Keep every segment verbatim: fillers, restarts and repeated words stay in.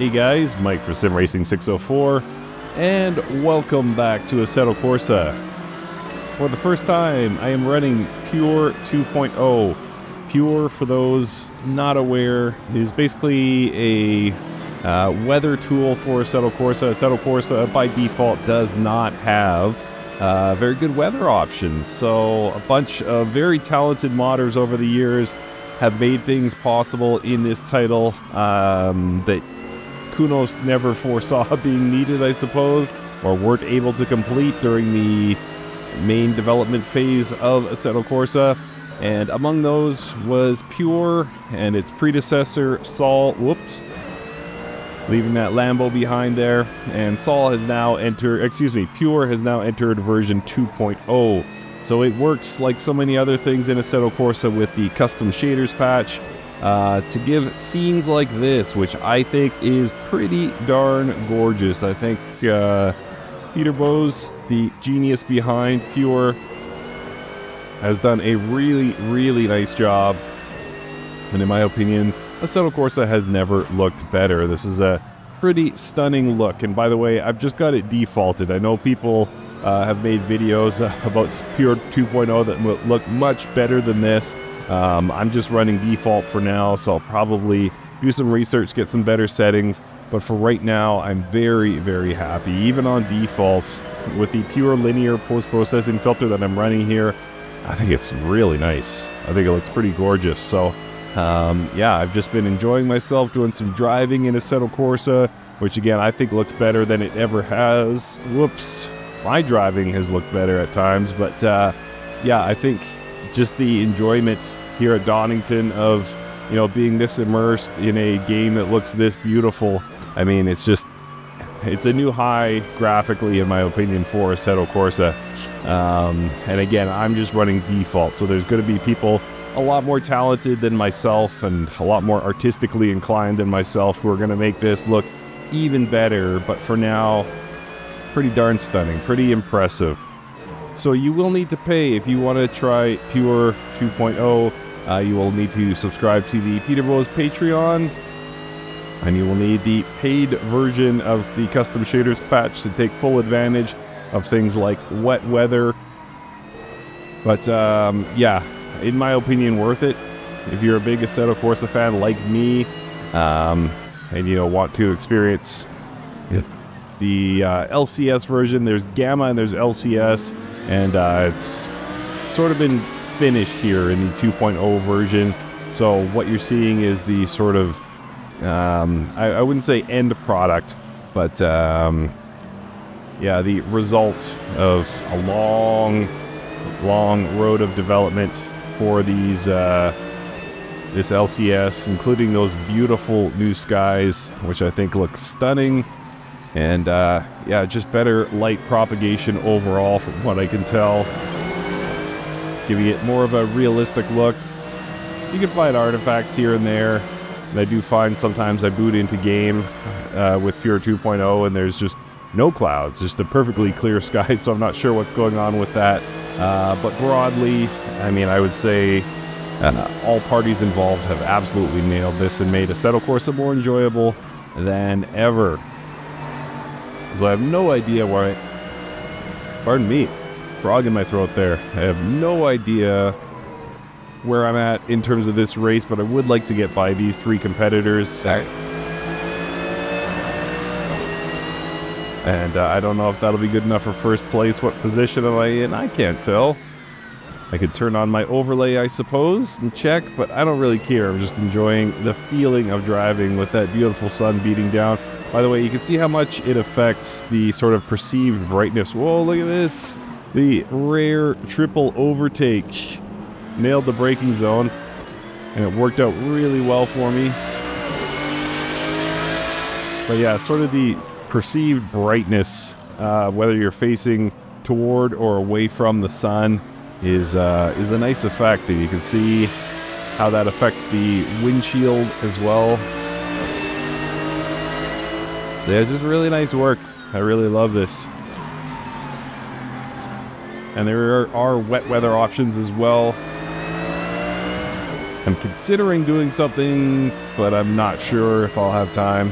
Hey guys, Mike for Sim Racing six oh four, and welcome back to Assetto Corsa. For the first time, I am running Pure two point oh. Pure, for those not aware, is basically a uh, weather tool for Assetto Corsa. Assetto Corsa, by default, does not have uh, very good weather options, so a bunch of very talented modders over the years have made things possible in this title um, that Kunos never foresaw being needed, I suppose, or weren't able to complete during the main development phase of Assetto Corsa. And among those was Pure and its predecessor, Sol. Whoops. Leaving that Lambo behind there. And Sol has now entered, excuse me, Pure has now entered version two point oh. So it works like so many other things in Assetto Corsa with the Custom Shaders patch uh, to give scenes like this, which I think is pretty darn gorgeous. I think uh, Peter Boese, the genius behind Pure, has done a really, really nice job. And in my opinion, Assetto Corsa has never looked better. This is a pretty stunning look. And by the way, I've just got it defaulted. I know people Uh, have made videos uh, about Pure two point oh that will look much better than this. Um, I'm just running default for now, so I'll probably do some research, get some better settings. But for right now, I'm very, very happy. Even on default, with the Pure linear post-processing filter that I'm running here, I think it's really nice. I think it looks pretty gorgeous. So, um, yeah, I've just been enjoying myself doing some driving in Assetto Corsa, which again, I think looks better than it ever has. Whoops. My driving has looked better at times, but uh, yeah, I think just the enjoyment here at Donington of, you know, being this immersed in a game that looks this beautiful. I mean, it's just, it's a new high graphically, in my opinion, for Assetto Corsa. Um, and again, I'm just running default, so there's going to be people a lot more talented than myself and a lot more artistically inclined than myself who are going to make this look even better. But for now, pretty darn stunning, pretty impressive. So you will need to pay if you want to try Pure two point oh. Uh, you will need to subscribe to the Peter Boese Patreon, and you will need the paid version of the Custom Shaders patch to take full advantage of things like wet weather. But um, yeah, in my opinion, worth it. If you're a big Assetto Corsa fan like me, um, and you know, want to experience yeah. the uh, L C S version, there's Gamma and there's L C S, and uh, it's sort of been finished here in the two point oh version. So what you're seeing is the sort of, um, I, I wouldn't say end product, but um, yeah, the result of a long, long road of development for these uh, this L C S, including those beautiful new skies, which I think look stunning. And uh, yeah, just better light propagation overall from what I can tell, giving it more of a realistic look. You can find artifacts here and there, and I do find sometimes I boot into game uh, with Pure two point oh and there's just no clouds, just a perfectly clear sky, so I'm not sure what's going on with that. Uh, but broadly, I mean, I would say uh, all parties involved have absolutely nailed this and made Assetto Corsa more enjoyable than ever. So I have no idea where I, pardon me, frog in my throat there. I have no idea where I'm at in terms of this race, but I would like to get by these three competitors. All right. And uh, I don't know if that'll be good enough for first place. What position am I in? I can't tell. I could turn on my overlay, I suppose, and check, but I don't really care. I'm just enjoying the feeling of driving with that beautiful sun beating down. By the way, you can see how much it affects the sort of perceived brightness. Whoa, look at this. The rare triple overtake. Nailed the braking zone, and it worked out really well for me. But yeah, sort of the perceived brightness, uh, whether you're facing toward or away from the sun, is, uh, is a nice effect. And you can see how that affects the windshield as well. So yeah, it's just really nice work. I really love this. And there are, are wet weather options as well. I'm considering doing something, but I'm not sure if I'll have time.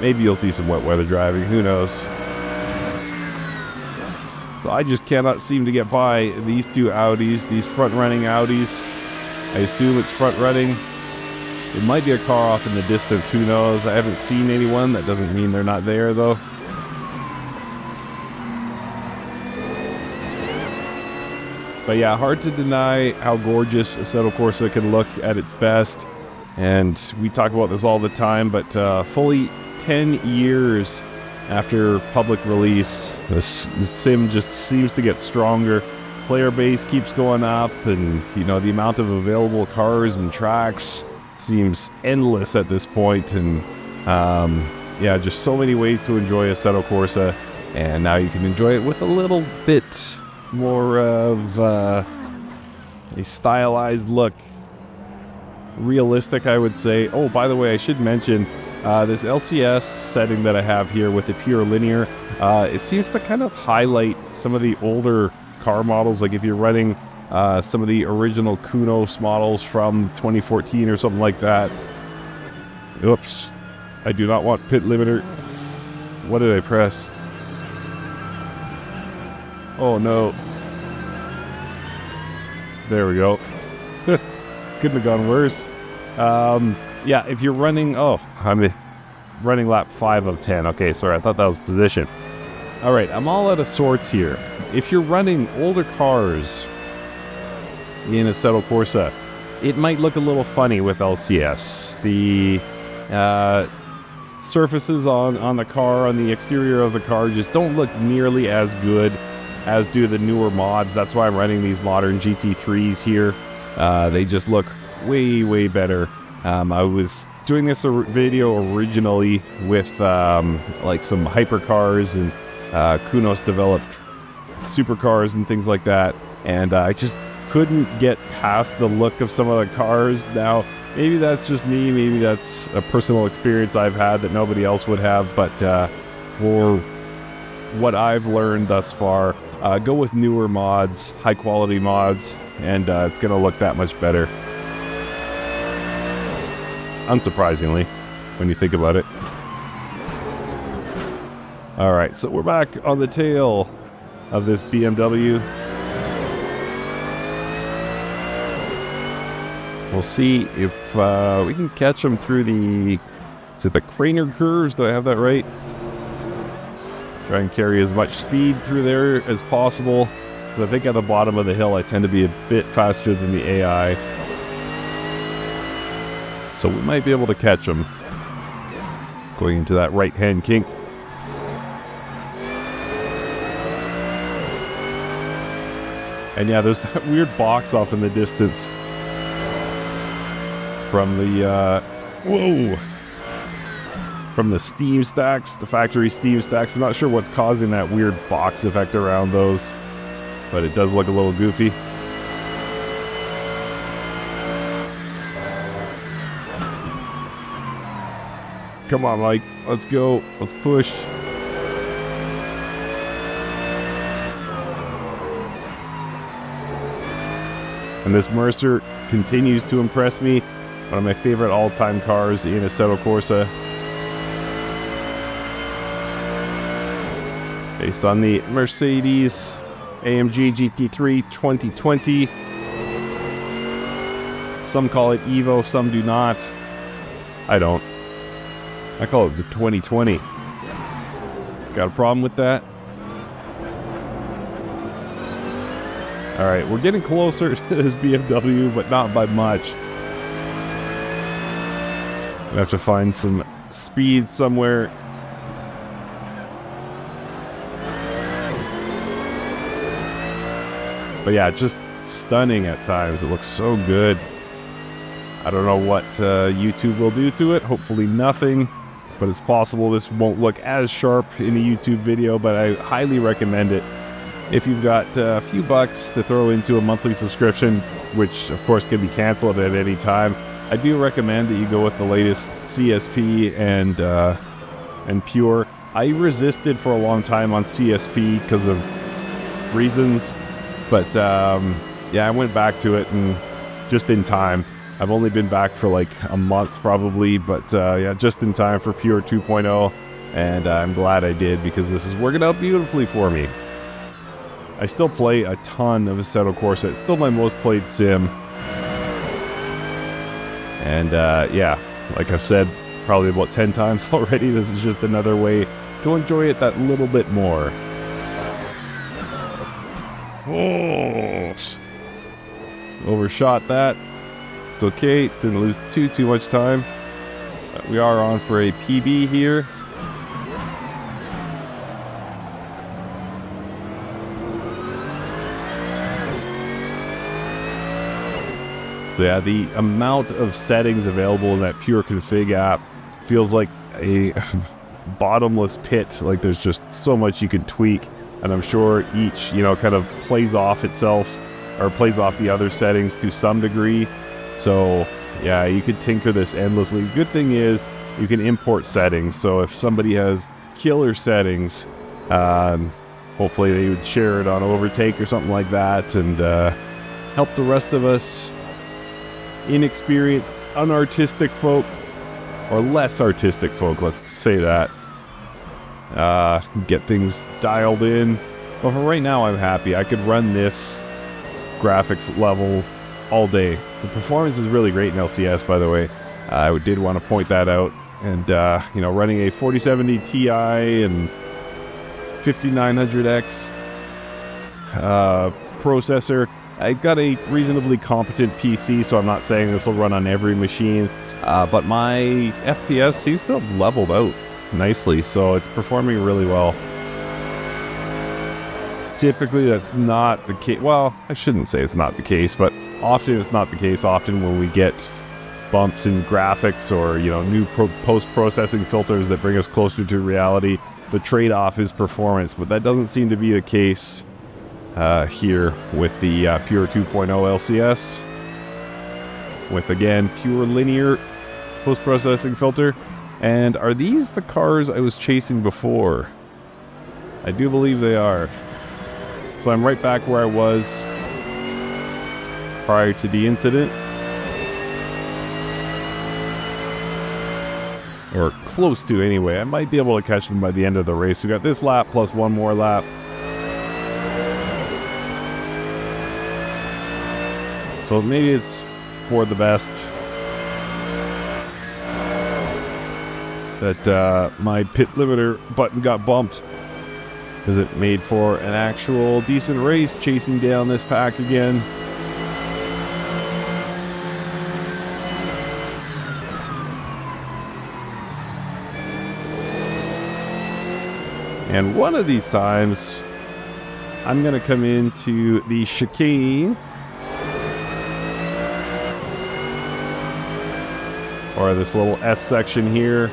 Maybe you'll see some wet weather driving, who knows. So I just cannot seem to get by these two Audis, these front-running Audis. I assume it's front-running. It might be a car off in the distance, who knows. I haven't seen anyone, that doesn't mean they're not there though. But yeah, hard to deny how gorgeous Assetto Corsa can look at its best. And we talk about this all the time, but uh, fully ten years after public release, this sim just seems to get stronger. Player base keeps going up, and you know, the amount of available cars and tracks seems endless at this point. And um, yeah, just so many ways to enjoy Assetto Corsa, and now you can enjoy it with a little bit more of uh, a stylized look. Realistic, I would say. Oh, by the way, I should mention uh, this L C S setting that I have here with the pure linear. Uh, it seems to kind of highlight some of the older car models. Like if you're running uh, some of the original Kunos models from twenty fourteen or something like that. Oops. I do not want pit limiter. What did I press? Oh no. There we go. Couldn't have gone worse. Um, yeah, if you're running... Oh, I'm running lap five of ten. Okay, sorry, I thought that was position. Alright, I'm all out of sorts here. If you're running older cars in Assetto Corsa, it might look a little funny with L C S. The uh, surfaces on, on the car, on the exterior of the car, just don't look nearly as good as do the newer mods. That's why I'm running these modern G T threes here. Uh, they just look way, way better. Um, I was doing this or video originally with um, like some hypercars and uh, Kunos developed supercars and things like that. And uh, I just couldn't get past the look of some of the cars. Now, maybe that's just me. Maybe that's a personal experience I've had that nobody else would have. But uh, for what I've learned thus far, Uh, go with newer mods, high quality mods, and uh, it's going to look that much better. Unsurprisingly, when you think about it. Alright, so we're back on the tail of this B M W. We'll see if uh, we can catch them through the... Is it the Craner Curves? Do I have that right? Try and carry as much speed through there as possible, because I think at the bottom of the hill I tend to be a bit faster than the A I. So we might be able to catch them. Going into that right-hand kink. And yeah, there's that weird box off in the distance from the... Uh, whoa! From the steam stacks, the factory steam stacks. I'm not sure what's causing that weird box effect around those, but it does look a little goofy. Come on, Mike. Let's go. Let's push. And this Mercer continues to impress me. One of my favorite all-time cars in Assetto Corsa. Based on the Mercedes A M G G T three twenty twenty. Some call it Evo, some do not. I don't. I call it the twenty twenty. Got a problem with that? Alright, we're getting closer to this B M W, but not by much. We have to find some speed somewhere. But yeah, just stunning at times. It looks so good. I don't know what uh, YouTube will do to it. Hopefully nothing. But it's possible this won't look as sharp in a YouTube video, but I highly recommend it. If you've got uh, a few bucks to throw into a monthly subscription, which of course can be canceled at any time, I do recommend that you go with the latest C S P and, uh, and Pure. I resisted for a long time on C S P because of reasons. But, um, yeah, I went back to it and just in time. I've only been back for like a month probably, but uh, yeah, just in time for Pure two point oh, and I'm glad I did because this is working out beautifully for me. I still play a ton of Assetto Corsa. It's still my most played sim. And uh, yeah, like I've said probably about ten times already, this is just another way to enjoy it that little bit more. Oh, overshot that. It's okay, didn't lose too too much time. We are on for a P B here. So yeah, the amount of settings available in that Pure config app feels like a bottomless pit. Like there's just so much you can tweak, and I'm sure each, you know, kind of plays off itself or plays off the other settings to some degree. So yeah, you could tinker this endlessly. Good thing is you can import settings. So if somebody has killer settings, um, hopefully they would share it on Overtake or something like that, and uh, help the rest of us inexperienced, unartistic folk, or less artistic folk, let's say that, uh, get things dialed in. But for right now, I'm happy. I could run this graphics level all day. The performance is really great in L C S, by the way. Uh, I did want to point that out. And, uh, you know, running a forty seventy Ti and fifty-nine hundred X uh, processor, I've got a reasonably competent P C, so I'm not saying this will run on every machine, uh, but my F P S seems to have leveled out nicely, so it's performing really well. Typically, that's not the case. Well, I shouldn't say it's not the case, but often it's not the case. Often when we get bumps in graphics or, you know, new pro post-processing filters that bring us closer to reality, the trade-off is performance, but that doesn't seem to be the case uh, here with the uh, Pure two point oh L C S. With, again, pure linear post-processing filter. And are these the cars I was chasing before? I do believe they are. So I'm right back where I was prior to the incident. Or close to, anyway. I might be able to catch them by the end of the race. We got this lap plus one more lap. So maybe it's for the best that uh, my pit limiter button got bumped, because it made for an actual decent race chasing down this pack again. And one of these times, I'm going to come into the chicane, or this little S section here,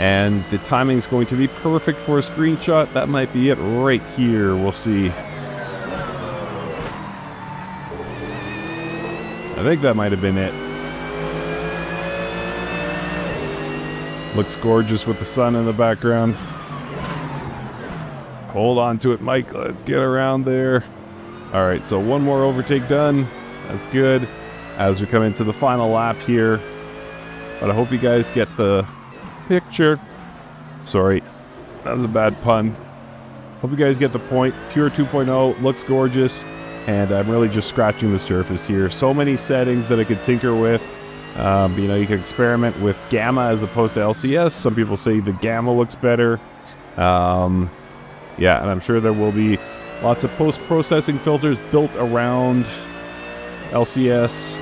and the timing is going to be perfect for a screenshot. That might be it right here. We'll see. I think that might have been it. Looks gorgeous with the sun in the background. Hold on to it, Mike. Let's get around there. All right, so one more overtake done. That's good. As we come into the final lap here. But I hope you guys get the picture. Sorry, that was a bad pun. Hope you guys get the point. Pure two point oh looks gorgeous, and I'm really just scratching the surface here. So many settings that I could tinker with. Um, you know, you can experiment with Gamma as opposed to L C S. Some people say the Gamma looks better. Um, yeah, and I'm sure there will be lots of post-processing filters built around L C S.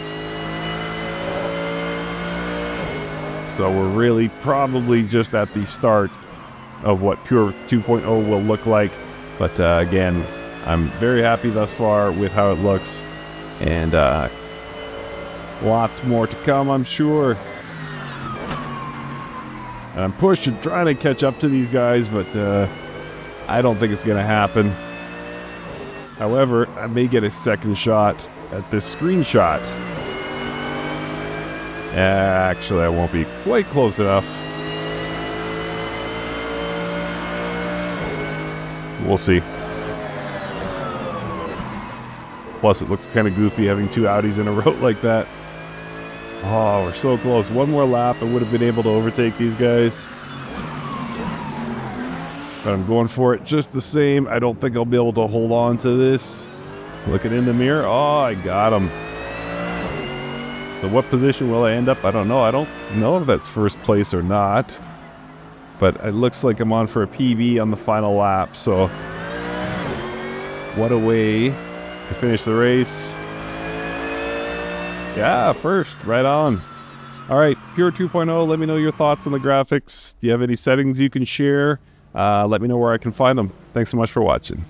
So we're really probably just at the start of what Pure two point oh will look like. But uh, again, I'm very happy thus far with how it looks. And uh, lots more to come, I'm sure. And I'm pushing, trying to catch up to these guys, but uh, I don't think it's going to happen. However, I may get a second shot at this screenshot. Actually, I won't be quite close enough. We'll see. Plus, it looks kind of goofy having two Audis in a row like that. Oh, we're so close. One more lap, I would have been able to overtake these guys. But I'm going for it just the same. I don't think I'll be able to hold on to this. Looking in the mirror. Oh, I got him. So what position will I end up? I don't know. I don't know if that's first place or not. But it looks like I'm on for a P B on the final lap. So what a way to finish the race. Yeah, first, right on. All right, Pure two point oh, let me know your thoughts on the graphics. Do you have any settings you can share? Uh, let me know where I can find them. Thanks so much for watching.